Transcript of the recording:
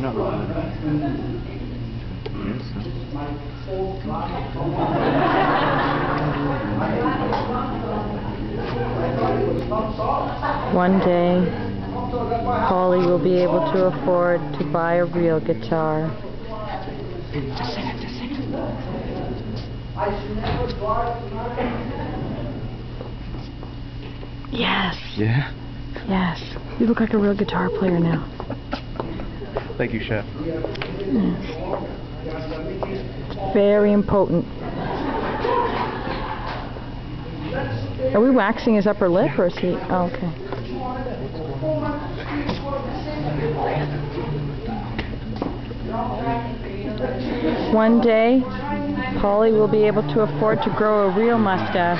not wrong. One day, Polly will be able to afford to buy a real guitar. Just sing it, just sing it. Yes. Yeah? Yes. You look like a real guitar player now. Thank you, Chef. Yes. Very impotent. Are we waxing his upper lip or is he? Oh, okay. One day, Polly will be able to afford to grow a real mustache.